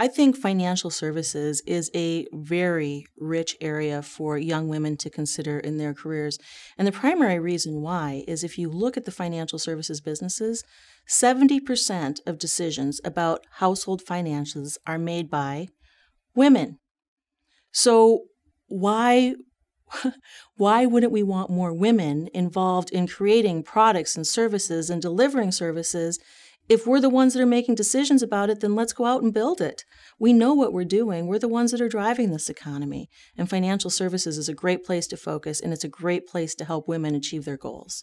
I think financial services is a very rich area for young women to consider in their careers. And the primary reason why is if you look at the financial services businesses, 70% of decisions about household finances are made by women. So why wouldn't we want more women involved in creating products and services and delivering services? If we're the ones that are making decisions about it, then let's go out and build it. We know what we're doing. We're the ones that are driving this economy. And financial services is a great place to focus, and it's a great place to help women achieve their goals.